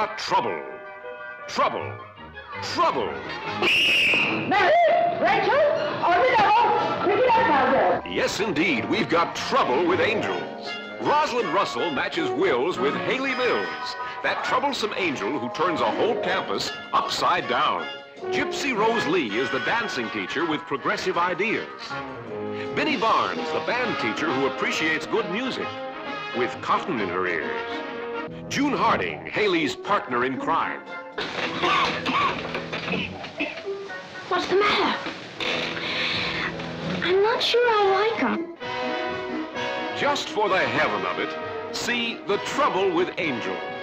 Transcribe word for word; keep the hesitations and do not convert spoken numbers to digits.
got trouble. Trouble. Trouble. Mary, Rachel, are we double? Pick it up now, girl. Yes, indeed, we've got Trouble with Angels. Rosalind Russell matches wills with Hayley Mills, that troublesome angel who turns a whole campus upside down. Gypsy Rose Lee is the dancing teacher with progressive ideas. Binnie Barnes, the band teacher who appreciates good music, with cotton in her ears. June Harding, Hayley's partner in crime. What's the matter? I'm not sure I like them. Just for the heaven of it, see The Trouble with Angels.